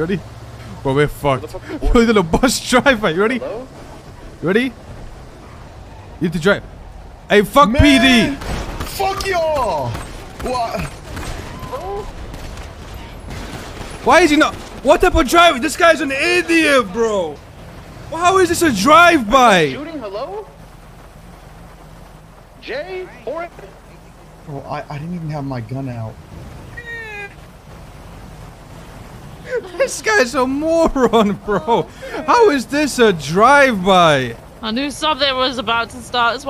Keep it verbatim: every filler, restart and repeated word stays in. Ready? Well, we're fucked. You're the little bus driver. You ready? Hello? You ready? You need to drive. Hey, fuck man, P D! Fuck y'all! What? Why is he not? What type of driver? This guy's an idiot, bro. How is this a drive-by? Shooting? Hello? Jay? Or oh, I, I didn't even have my gun out. This guy's a moron, bro. How is this a drive-by? I knew something was about to start. That's why